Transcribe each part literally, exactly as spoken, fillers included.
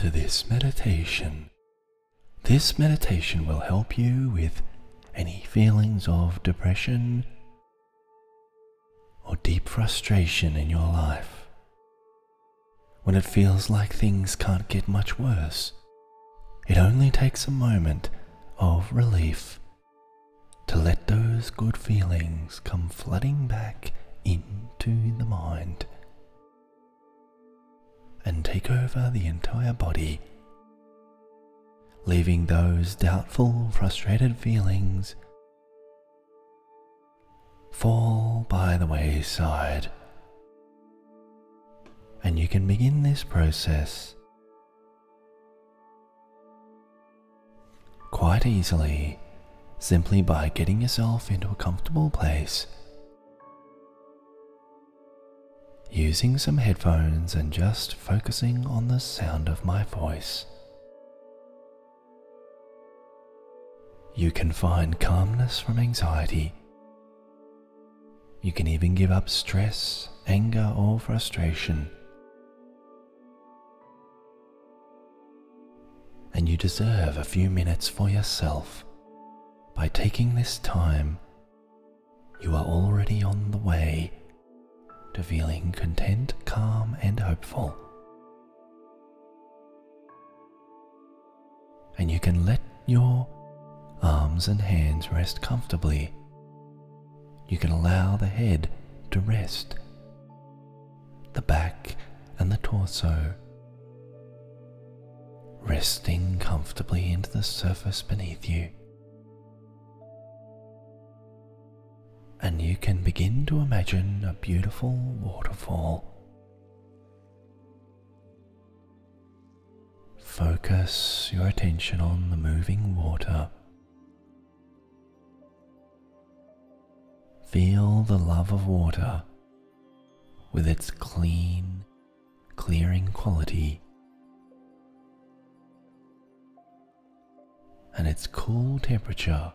to this meditation. This meditation will help you with any feelings of depression or deep frustration in your life. When it feels like things can't get much worse, it only takes a moment of relief to let those good feelings come flooding back into the mind and take over the entire body, leaving those doubtful, frustrated feelings fall by the wayside. And you can begin this process quite easily, simply by getting yourself into a comfortable place, using some headphones and just focusing on the sound of my voice. You can find calmness from anxiety. You can even give up stress, anger, or frustration. And you deserve a few minutes for yourself. By taking this time, you are already on the way to feeling content, calm, and hopeful. And you can let your arms and hands rest comfortably. You can allow the head to rest, the back and the torso resting comfortably into the surface beneath you. And you can begin to imagine a beautiful waterfall. Focus your attention on the moving water. Feel the love of water with its clean, clearing quality and its cool temperature,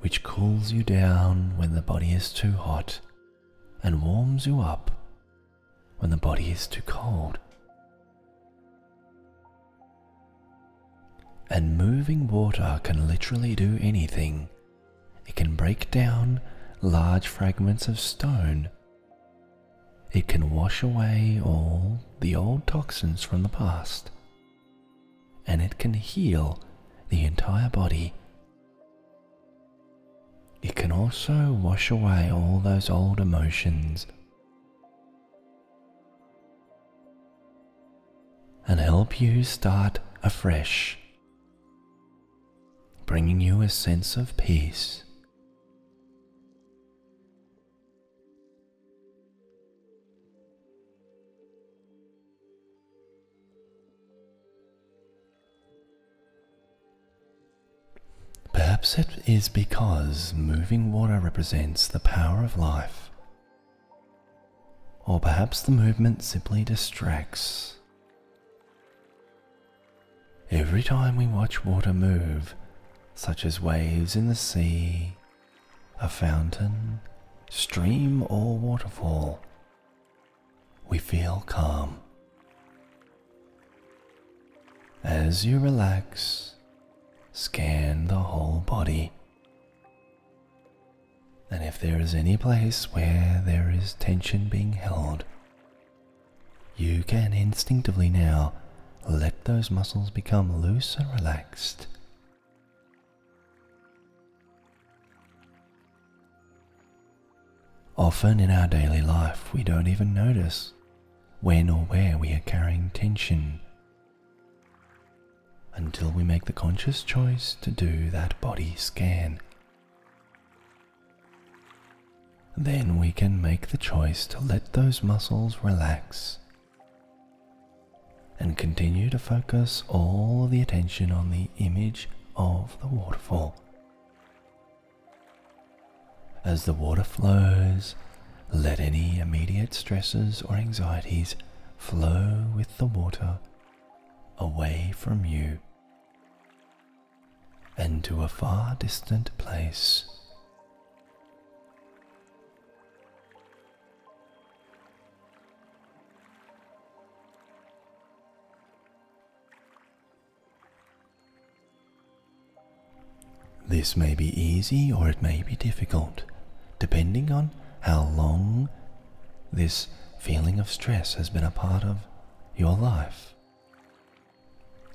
which cools you down when the body is too hot and warms you up when the body is too cold. And moving water can literally do anything. It can break down large fragments of stone. It can wash away all the old toxins from the past. And it can heal the entire body. It can also wash away all those old emotions and help you start afresh, bringing you a sense of peace. Perhaps it is because moving water represents the power of life, or perhaps the movement simply distracts. Every time we watch water move, such as waves in the sea, a fountain, stream, or waterfall, we feel calm. As you relax, scan the whole body, and if there is any place where there is tension being held, you can instinctively now let those muscles become loose and relaxed. Often in our daily life, we don't even notice when or where we are carrying tension, until we make the conscious choice to do that body scan. Then we can make the choice to let those muscles relax and continue to focus all of the attention on the image of the waterfall. As the water flows, let any immediate stresses or anxieties flow with the water away from you and to a far distant place. This may be easy or it may be difficult, depending on how long this feeling of stress has been a part of your life.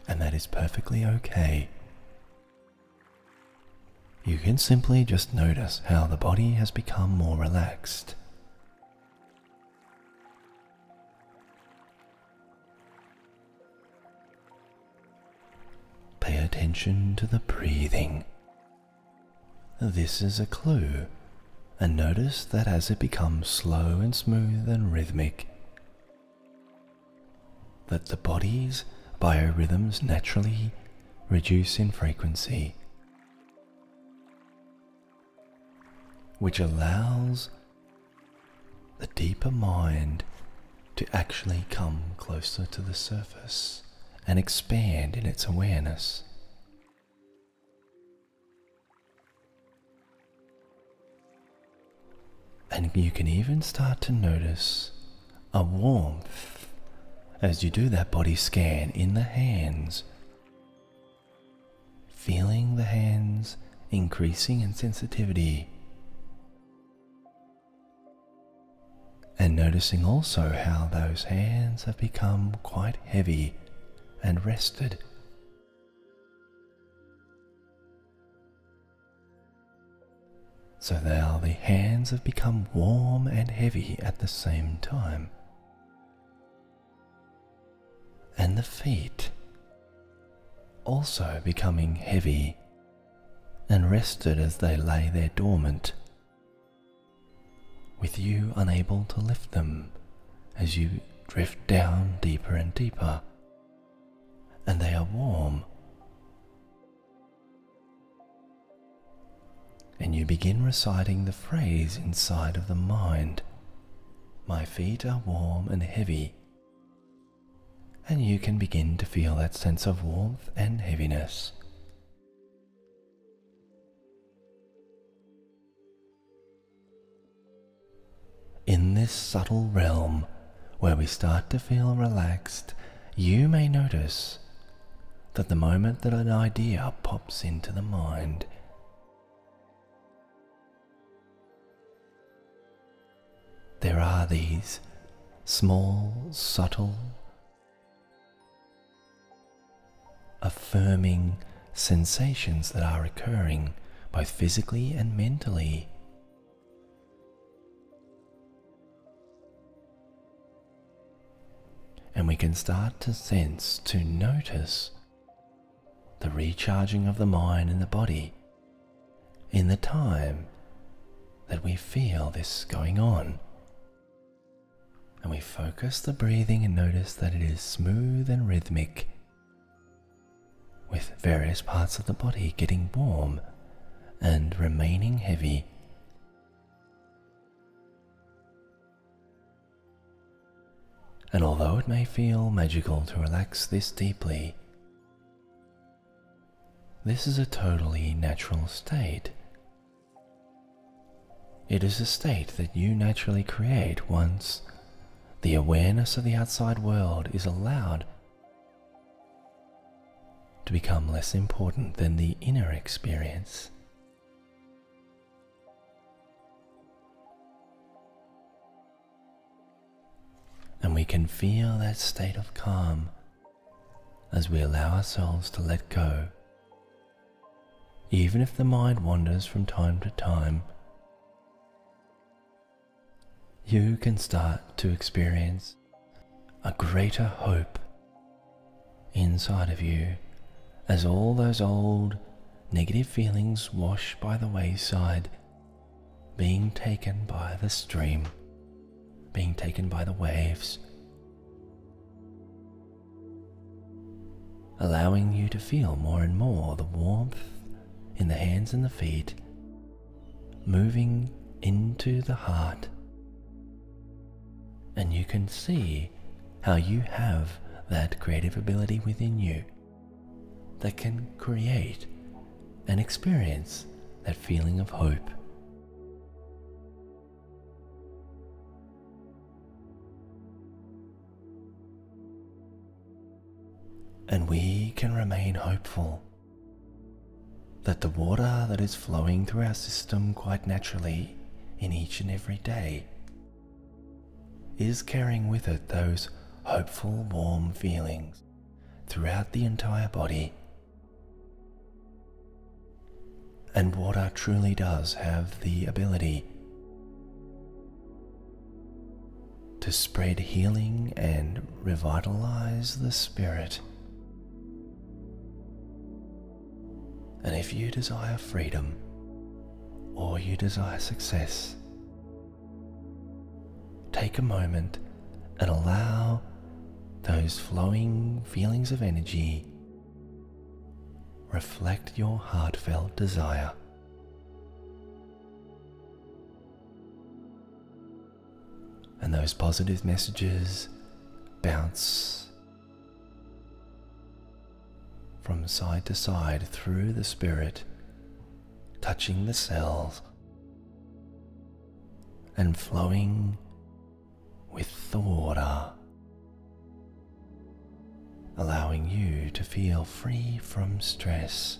And that is perfectly okay. You can simply just notice how the body has become more relaxed. Pay attention to the breathing. This is a clue, and notice that as it becomes slow and smooth and rhythmic, that the body's biorhythms naturally reduce in frequency, which allows the deeper mind to actually come closer to the surface and expand in its awareness. And you can even start to notice a warmth as you do that body scan in the hands, feeling the hands increasing in sensitivity. And noticing also how those hands have become quite heavy and rested. So now the hands have become warm and heavy at the same time. And the feet also becoming heavy and rested as they lay there dormant, with you unable to lift them as you drift down deeper and deeper, and they are warm. And you begin reciting the phrase inside of the mind, "My feet are warm and heavy," and you can begin to feel that sense of warmth and heaviness. In this subtle realm, where we start to feel relaxed, you may notice that the moment that an idea pops into the mind, there are these small, subtle, affirming sensations that are occurring both physically and mentally. And we can start to sense, to notice the recharging of the mind and the body in the time that we feel this going on. And we focus the breathing and notice that it is smooth and rhythmic, with various parts of the body getting warm and remaining heavy. And although it may feel magical to relax this deeply, this is a totally natural state. It is a state that you naturally create once the awareness of the outside world is allowed to become less important than the inner experience. And we can feel that state of calm as we allow ourselves to let go. Even if the mind wanders from time to time, you can start to experience a greater hope inside of you as all those old negative feelings wash by the wayside, being taken by the stream, being taken by the waves, allowing you to feel more and more the warmth in the hands and the feet moving into the heart. And you can see how you have that creative ability within you that can create and experience that feeling of hope. And we can remain hopeful that the water that is flowing through our system quite naturally in each and every day is carrying with it those hopeful, warm feelings throughout the entire body. And water truly does have the ability to spread healing and revitalize the spirit. And if you desire freedom, or you desire success, take a moment and allow those flowing feelings of energy reflect your heartfelt desire. And those positive messages bounce from side to side through the spirit, touching the cells and flowing with the water, allowing you to feel free from stress,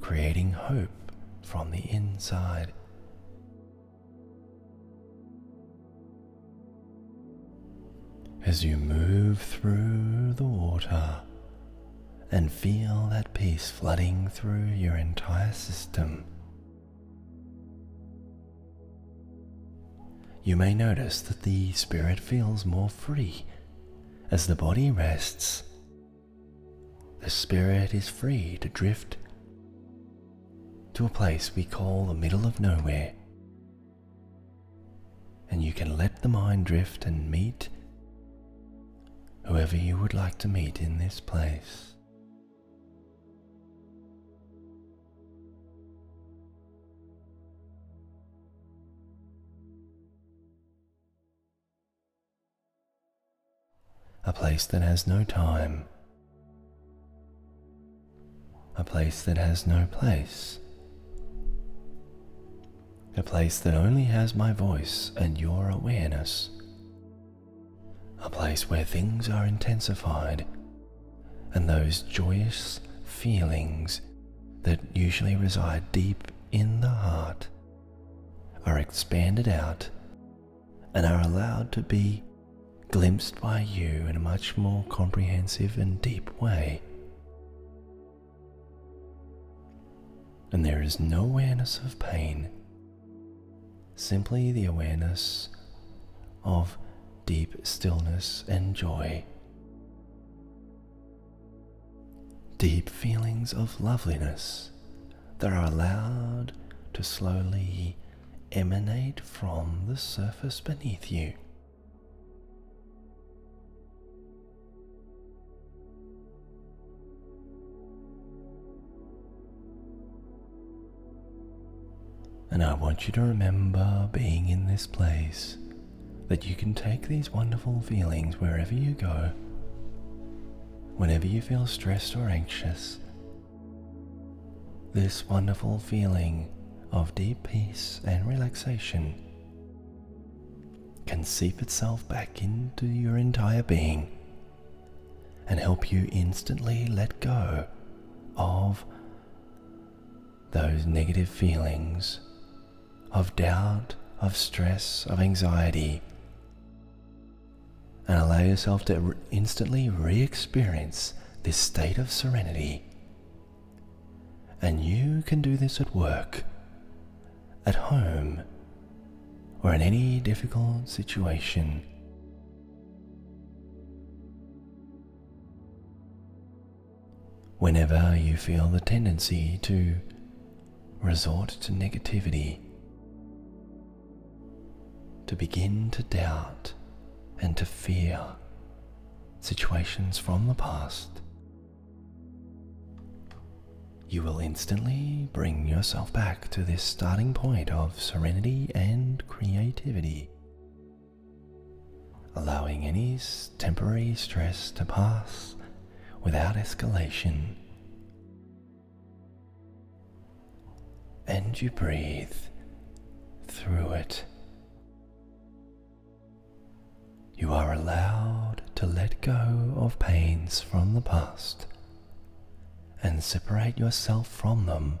creating hope from the inside. As you move through the water and feel that peace flooding through your entire system, you may notice that the spirit feels more free. As the body rests, the spirit is free to drift to a place we call the middle of nowhere, and you can let the mind drift and meet whoever you would like to meet in this place. A place that has no time, a place that has no place, a place that only has my voice and your awareness, a place where things are intensified and those joyous feelings that usually reside deep in the heart are expanded out and are allowed to be glimpsed by you in a much more comprehensive and deep way. And there is no awareness of pain, simply the awareness of deep stillness and joy, deep feelings of loveliness that are allowed to slowly emanate from the surface beneath you. And I want you to remember, being in this place, that you can take these wonderful feelings wherever you go, whenever you feel stressed or anxious. This wonderful feeling of deep peace and relaxation can seep itself back into your entire being and help you instantly let go of those negative feelings of doubt, of stress, of anxiety, and allow yourself to re- instantly re-experience this state of serenity. And you can do this at work, at home, or in any difficult situation. Whenever you feel the tendency to resort to negativity, to begin to doubt and to fear situations from the past, you will instantly bring yourself back to this starting point of serenity and creativity, allowing any temporary stress to pass without escalation. And you breathe through it. You are allowed to let go of pains from the past and separate yourself from them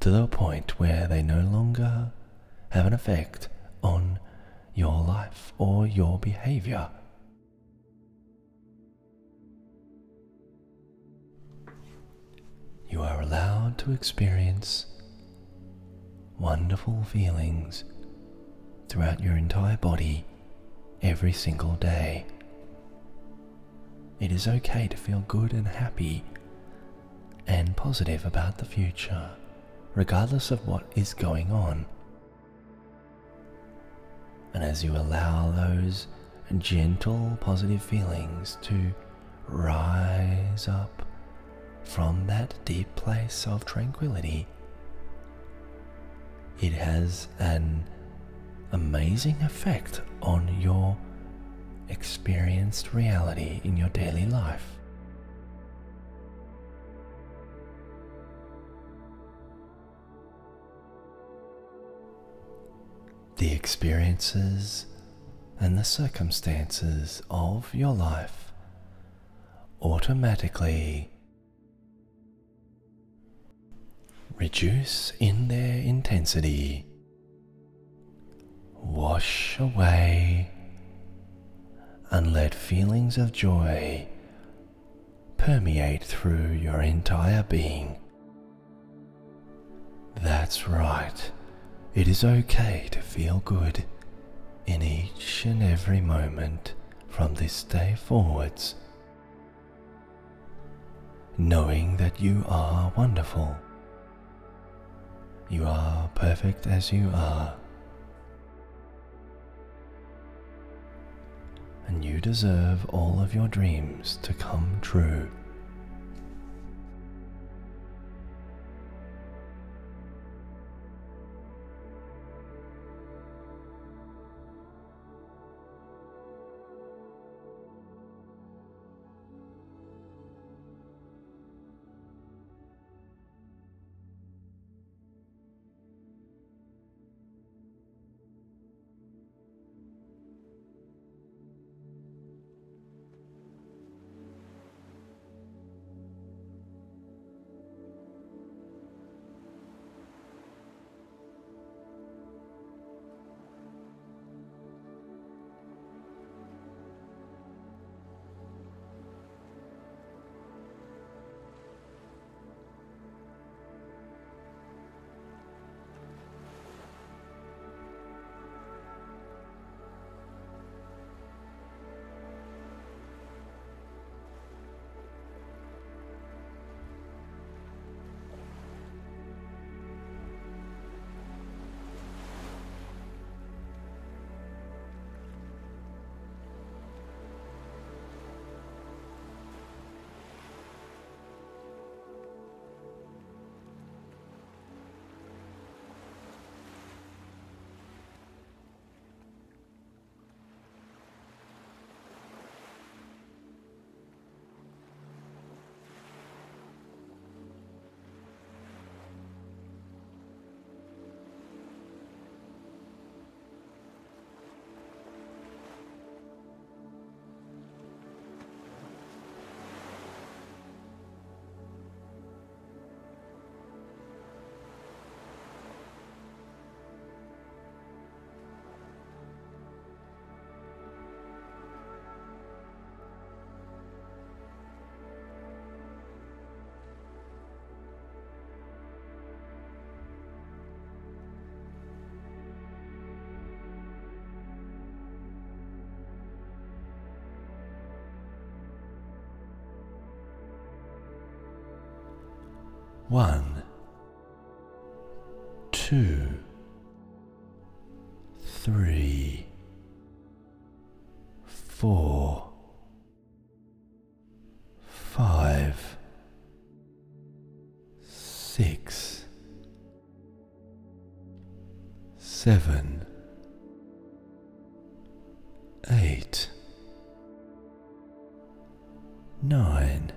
to the point where they no longer have an effect on your life or your behavior. You are allowed to experience wonderful feelings throughout your entire body every single day. It is okay to feel good and happy and positive about the future, regardless of what is going on. And as you allow those gentle, positive feelings to rise up from that deep place of tranquility, it has an amazing effect on your experienced reality in your daily life. The experiences and the circumstances of your life automatically reduce in their intensity, wash away, and let feelings of joy permeate through your entire being. That's right, it is okay to feel good in each and every moment from this day forwards, knowing that you are wonderful. You are perfect as you are, and you deserve all of your dreams to come true. One, two, three, four, five, six, seven, eight, nine,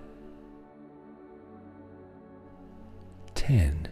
ten.